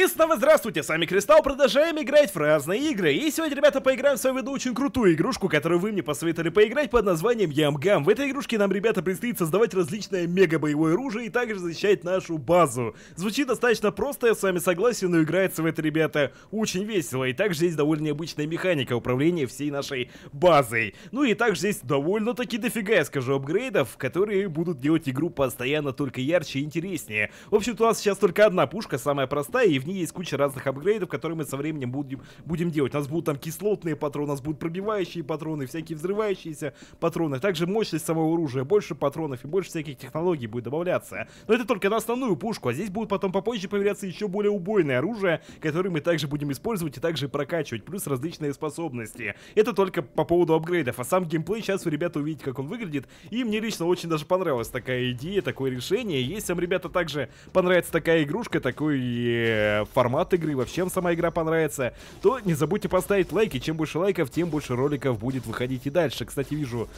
И снова здравствуйте, с вами Кристалл, продолжаем играть в разные игры. И сегодня, ребята, поиграем в свою виду очень крутую игрушку, которую вы мне посоветовали поиграть под названием Ям Гам. В этой игрушке нам, ребята, предстоит создавать различное мега-боевое оружие и также защищать нашу базу. Звучит достаточно просто, я с вами согласен, но играется в это, ребята, очень весело. И также здесь довольно необычная механика управления всей нашей базой. Ну и также здесь довольно-таки дофига, я скажу, апгрейдов, которые будут делать игру постоянно только ярче и интереснее. В общем-то, у нас сейчас только одна пушка, самая простая, и в ней есть куча разных апгрейдов, которые мы со временем будем делать. У нас будут там кислотные патроны, у нас будут пробивающие патроны, всякие взрывающиеся патроны. Также мощность самого оружия, больше патронов и больше всяких технологий будет добавляться. Но это только на основную пушку, а здесь будут потом попозже появляться еще более убойное оружие, которое мы также будем использовать и также прокачивать, плюс различные способности. Это только по поводу апгрейдов, а сам геймплей сейчас вы, ребята, увидите, как он выглядит. И мне лично очень даже понравилась такая идея, такое решение. Если вам, ребята, также понравится такая игрушка, такой формат игры, вообще вам сама игра понравится, то не забудьте поставить лайк, и чем больше лайков, тем больше роликов будет выходить и дальше. Кстати, вижу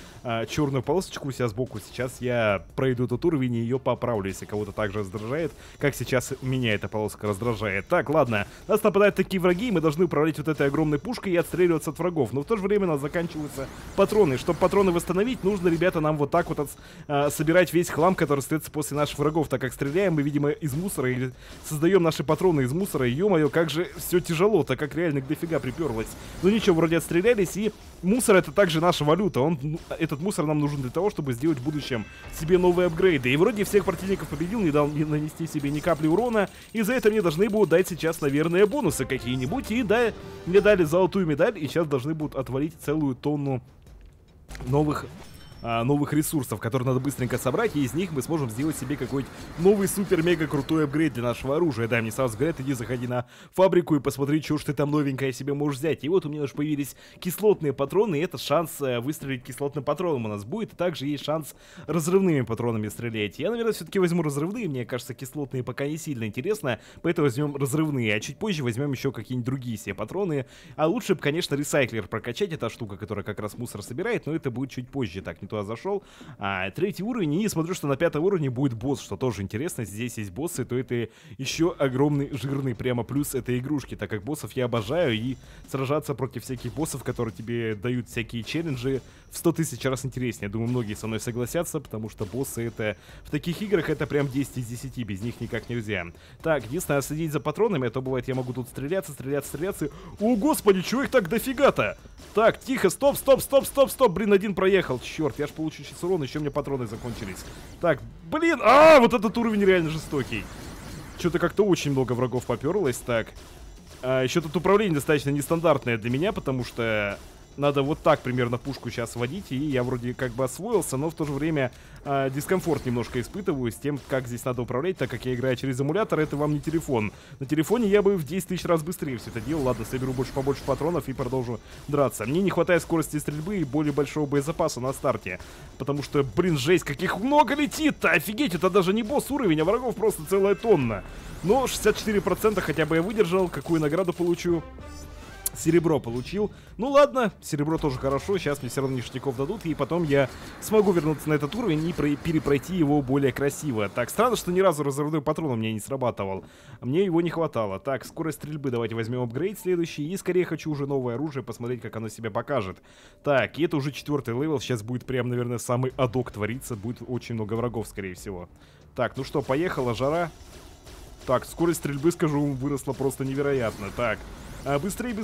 черную полосочку у себя сбоку, сейчас я пройду этот уровень и ее поправлю, если кого-то также раздражает, как сейчас меня эта полоска раздражает. Так, ладно, нас нападают такие враги, и мы должны управлять вот этой огромной пушкой и отстреливаться от врагов, но в то же время у нас заканчиваются патроны. Чтобы патроны восстановить, нужно, ребята, нам вот так вот собирать весь хлам, который остается после наших врагов, так как стреляем мы, видимо, из мусора или создаем наши патроны из мусора. Ё-моё, как же все тяжело, так как реально дофига приперлось. Но ничего, вроде отстрелялись, и мусор — это также наша валюта. Этот мусор нам нужен для того, чтобы сделать в будущем себе новые апгрейды. И вроде всех противников победил, не дал нанести себе ни капли урона, и за это мне должны будут дать сейчас, наверное, бонусы какие-нибудь. И да, мне дали золотую медаль, и сейчас должны будут отвалить целую тонну новых ресурсов, которые надо быстренько собрать, и из них мы сможем сделать себе какой-нибудь новый супер-мега-крутой апгрейд для нашего оружия. Да, мне сразу говорят, иди заходи на фабрику и посмотри, что ж ты там новенькое себе можешь взять. И вот у меня уже появились кислотные патроны, и это шанс выстрелить кислотным патроном у нас будет, и также есть шанс разрывными патронами стрелять. Я, наверное, все-таки возьму разрывные, мне кажется, кислотные пока не сильно интересно, поэтому возьмем разрывные, а чуть позже возьмем еще какие-нибудь другие себе патроны. А лучше бы, конечно, ресайклер прокачать, эта штука, которая как раз мусор собирает, но это будет чуть позже. Так, не туда зашел. Третий уровень, и смотрю, что на пятом уровне будет босс, что тоже интересно. Здесь есть боссы, то это еще огромный жирный прямо плюс этой игрушки, так как боссов я обожаю, и сражаться против всяких боссов, которые тебе дают всякие челленджи, в 100 000 раз интереснее. Думаю, многие со мной согласятся, потому что боссы это в таких играх это прям 10 из 10, без них никак нельзя. Так, единственное, следить за патронами, а то бывает я могу тут стреляться. О, господи, чего их так дофига-то? Так, тихо, стоп, блин, один проехал, черт. Я ж получу сейчас урон, еще мне патроны закончились. Так, блин, вот этот уровень реально жестокий. Что-то как-то очень много врагов поперлось. Так, еще тут управление достаточно нестандартное для меня, потому что надо вот так примерно пушку сейчас водить, и я вроде как бы освоился, но в то же время дискомфорт немножко испытываю с тем, как здесь надо управлять, так как я играю через эмулятор, это вам не телефон. На телефоне я бы в 10 000 раз быстрее все это делал. Ладно, соберу побольше патронов и продолжу драться. Мне не хватает скорости стрельбы и более большого боезапаса на старте, потому что, блин, жесть, каких много летит-то, офигеть, это даже не босс уровень, а врагов просто целая тонна. Но 64% хотя бы я выдержал, какую награду получу? Серебро получил. Ну ладно, серебро тоже хорошо, сейчас мне все равно ништяков дадут, и потом я смогу вернуться на этот уровень и перепройти его более красиво. Так, странно, что ни разу разрывной патрон у меня не срабатывал, мне его не хватало. Так, скорость стрельбы, давайте возьмем апгрейд следующий, и скорее хочу уже новое оружие, посмотреть, как оно себя покажет. Так, и это уже 4-й левел, сейчас будет прям, наверное, самый адок творится, будет очень много врагов, скорее всего. Так, ну что, поехала, жара. Так, скорость стрельбы, скажу, выросла просто невероятно. Так, быстрее,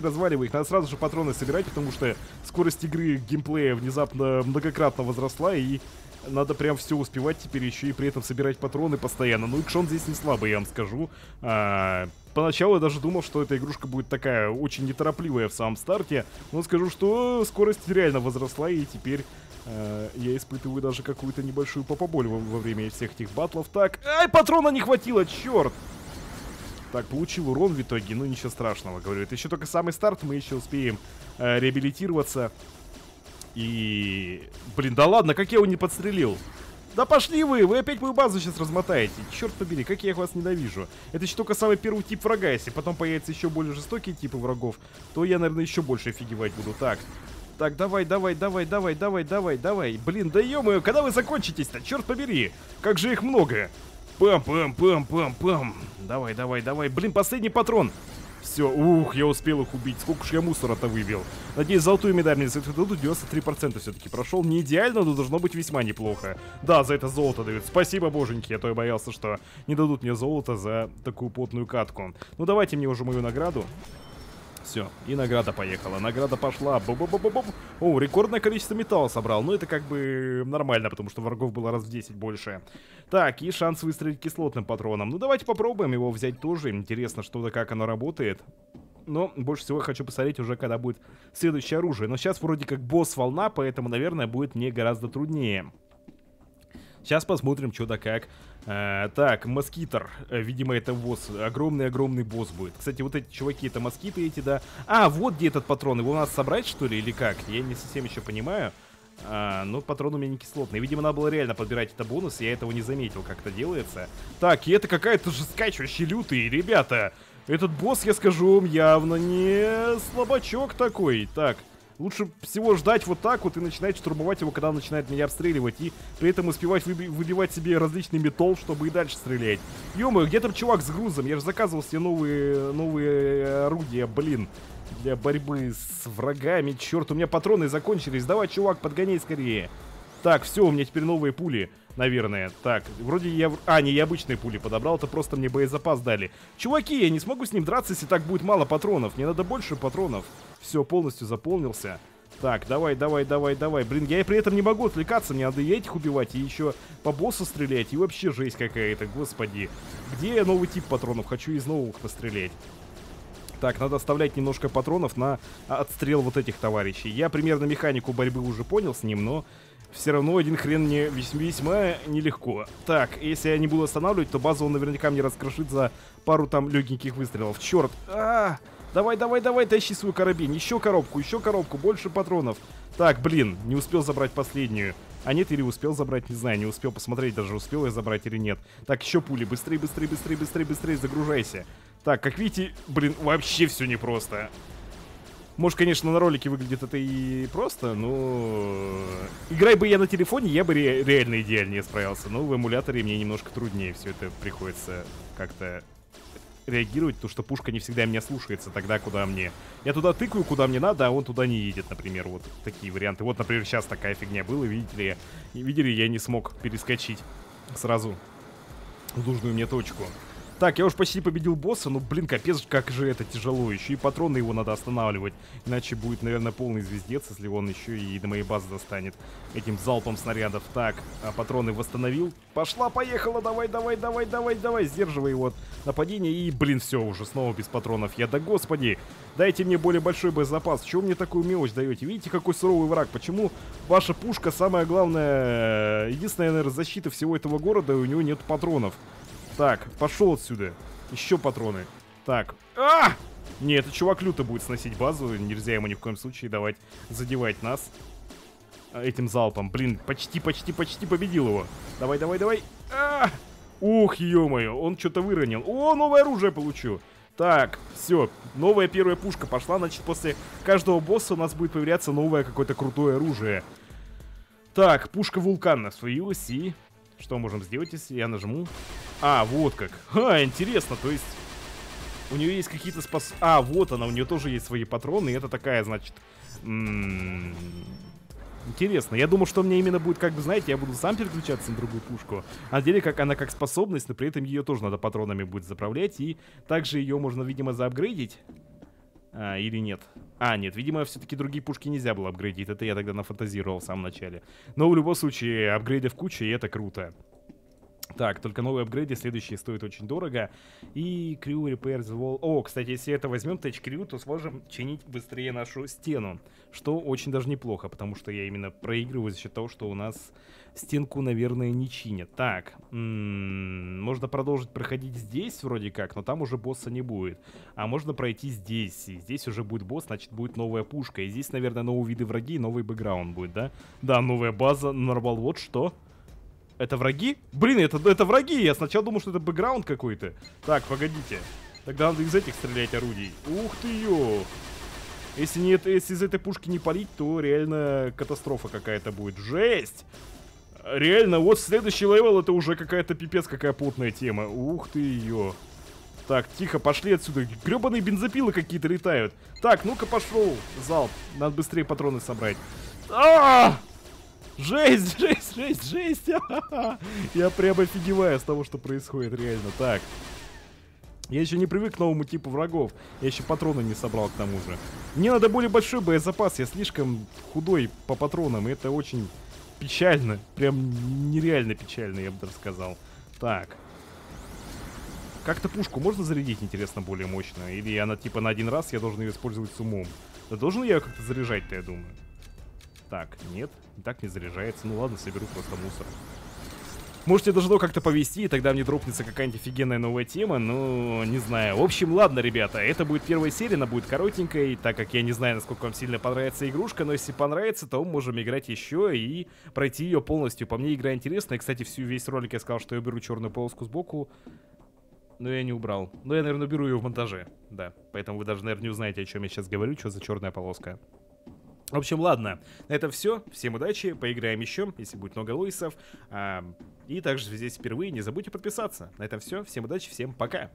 разваливай их. Надо сразу же патроны собирать, потому что скорость игры, геймплея внезапно многократно возросла, и надо прям все успевать теперь еще и при этом собирать патроны постоянно. Ну и кшон здесь не слабый, я вам скажу. Поначалу я даже думал, что эта игрушка будет такая очень неторопливая в самом старте, но скажу, что скорость реально возросла, и теперь я испытываю даже какую-то небольшую попоболь во время всех этих батлов. Так, ай, патрона не хватило, черт! Так, получил урон в итоге, ну ничего страшного, говорю. Это еще только самый старт, мы еще успеем реабилитироваться. И... блин, да ладно, как я его не подстрелил? Да пошли вы опять мою базу сейчас размотаете. Черт побери, как я их вас ненавижу. Это еще только самый первый тип врага, если потом появятся еще более жестокие типы врагов, то я, наверное, еще больше офигевать буду. Так, давай. Блин, да ё-моё, когда вы закончитесь-то, черт побери, как же их много. Пам-пам-пам-пам-пам. Давай, давай, давай. Блин, последний патрон. Все, ух, я успел их убить. Сколько ж я мусора-то выбил. Надеюсь, золотую медаль мне за это дадут. 93% все-таки прошел. Не идеально, но должно быть весьма неплохо. Да, за это золото дают. Спасибо, боженьки. А то я боялся, что не дадут мне золото за такую потную катку. Ну, давайте мне уже мою награду. Все, и награда поехала. Награда пошла. Бу-бу-бу-бу-бу. О, рекордное количество металла собрал. Ну, это как бы нормально, потому что врагов было раз в 10 больше. Так, и шанс выстрелить кислотным патроном. Ну, давайте попробуем его взять тоже. Интересно, что да как оно работает. Но больше всего я хочу посмотреть уже, когда будет следующее оружие. Но сейчас вроде как босс-волна, поэтому, наверное, будет мне гораздо труднее. Сейчас посмотрим, что да как. Так, москитер. Видимо, это босс. Огромный-огромный босс будет. Кстати, вот эти чуваки, это москиты эти, да. А, вот где этот патрон. Его надо собрать, что ли, или как? Я не совсем еще понимаю. Но патрон у меня не кислотный. Видимо, надо было реально подбирать это бонус. Я этого не заметил, как это делается. Так, и это какая-то же скачущая лютая, ребята. Этот босс, я скажу вам, явно не слабачок такой. Так. Лучше всего ждать вот так вот и начинать штурмовать его, когда он начинает меня обстреливать. И при этом успевать выбивать себе различный металл, чтобы и дальше стрелять. Ё-моё, где там чувак с грузом? Я же заказывал себе новые орудия, блин. Для борьбы с врагами. Черт, у меня патроны закончились. Давай, чувак, подгоняй скорее. Так, все, у меня теперь новые пули, наверное. Так, вроде я... А, не, я обычные пули подобрал, это просто мне боезапас дали. Чуваки, я не смогу с ним драться, если так будет мало патронов. Мне надо больше патронов. Все, полностью заполнился. Так, давай, давай, давай, давай. Блин, я и при этом не могу отвлекаться. Мне надо и этих убивать, и еще по боссу стрелять. И вообще жесть какая-то, господи. Где я новый тип патронов? Хочу из новых пострелять. Так, надо оставлять немножко патронов на отстрел вот этих товарищей. Я примерно механику борьбы уже понял с ним, но... Все равно один хрен мне весьма нелегко. Так, если я не буду останавливать, то базу он наверняка мне раскрошит за пару там легеньких выстрелов. Черт! А-а-а! Давай, давай, давай, тащи свою карабин. Еще коробку, больше патронов. Так, блин, не успел забрать последнюю. А нет, или успел забрать, не знаю, не успел посмотреть даже, успел я забрать или нет. Так, еще пули, быстрее, быстрее, быстрее, быстрее, быстрее, загружайся. Так, как видите, блин, вообще все непросто. Может, конечно, на ролике выглядит это и просто, но... Играй бы я на телефоне, я бы реально идеальнее справился. Но в эмуляторе мне немножко труднее все это приходится как-то реагировать, потому что пушка не всегда меня слушается тогда, куда мне... Я туда тыкаю, куда мне надо, а он туда не едет, например. Вот такие варианты. Вот, например, сейчас такая фигня была, видели, я не смог перескочить сразу в нужную мне точку. Так, я уж почти победил босса, но, блин, капец, как же это тяжело. Еще и патроны его надо останавливать. Иначе будет, наверное, полный звездец, если он еще и до моей базы достанет этим залпом снарядов. Так, а патроны восстановил. Пошла, поехала, давай, давай, давай, давай, давай. Сдерживай его от нападения. И, блин, все, уже снова без патронов. Я, да господи, дайте мне более большой боезапас. Чего мне такую мелочь даете? Видите, какой суровый враг? Почему ваша пушка, самое главное, единственная, наверное, защита всего этого города, и у него нет патронов? Так, пошел отсюда. Еще патроны. Так. А! Не, этот чувак люто будет сносить базу. Нельзя ему ни в коем случае давать задевать нас этим залпом. Блин, почти победил его. Давай, давай, давай. А! Ух, ё-моё, он что-то выронил. О, новое оружие получу. Так, все, новая первая пушка пошла. Значит, после каждого босса у нас будет появляться новое какое-то крутое оружие. Так, пушка вулкан нас появилась и... Что можем сделать, если я нажму? А, вот как. Ха, интересно, то есть... У нее есть какие-то спас... А, вот она, у нее тоже есть свои патроны, и это такая, значит... Интересно, я думал, что мне именно будет, как бы, знаете, я буду сам переключаться на другую пушку. А в деле, как она как способность, но при этом ее тоже надо патронами будет заправлять, и также ее можно, видимо, заапгрейдить. А, или нет? А, нет, видимо, все-таки другие пушки нельзя было апгрейдить. Это я тогда нафантазировал в самом начале. Но в любом случае, апгрейды в куче, и это круто. Так, только новые апгрейды, следующие стоят очень дорого. И Crew Repair the Wall. О, кстати, если это возьмем, Touch Crew, то сможем чинить быстрее нашу стену. Что очень даже неплохо, потому что я именно проигрываю за счет того, что у нас стенку, наверное, не чинят. Так, можно продолжить проходить здесь вроде как, но там уже босса не будет. А можно пройти здесь, и здесь уже будет босс, значит будет новая пушка. И здесь, наверное, новые виды враги и новый бэкграунд будет, да? Да, новая база, нарвал вот что... Это враги? Блин, это враги! Я сначала думал, что это бэкграунд какой-то. Так, погодите. Тогда надо из этих стрелять орудий. Ух ты, ё! Если из этой пушки не палить, то реально катастрофа какая-то будет. Жесть! Реально, вот следующий левел, это уже какая-то пипец, какая плотная тема. Ух ты ее. Так, тихо, пошли отсюда. Гребаные бензопилы какие-то летают. Так, ну-ка пошел залп. Надо быстрее патроны собрать. А-а-а! Жесть, жесть, жесть, жесть. А-а-а! Я прям офигеваю с того, что происходит реально. Так. Я еще не привык к новому типу врагов. Я еще патроны не собрал к тому же. Мне надо более большой боезапас. Я слишком худой по патронам. И это очень... печально, прям нереально печально, я бы даже сказал. Так. Как-то пушку можно зарядить, интересно, более мощно? Или она типа на один раз, я должен ее использовать с умом? Да должен я ее как-то заряжать-то, я думаю. Так, нет, так не заряжается. Ну ладно, соберу просто мусор. Может, я должно как-то повести, и тогда мне дропнется какая-нибудь офигенная новая тема, но не знаю. В общем, ладно, ребята, это будет первая серия, она будет коротенькая, и так как я не знаю, насколько вам сильно понравится игрушка, но если понравится, то мы можем играть еще и пройти ее полностью. По мне, игра интересная. Кстати, весь ролик я сказал, что я уберу черную полоску сбоку, но я не убрал. Но я, наверное, уберу ее в монтаже, да. Поэтому вы даже, наверное, не узнаете, о чем я сейчас говорю, что за черная полоска. В общем, ладно, это все, всем удачи, поиграем еще, если будет много луисов, и также здесь впервые, не забудьте подписаться. На этом все, всем удачи, всем пока!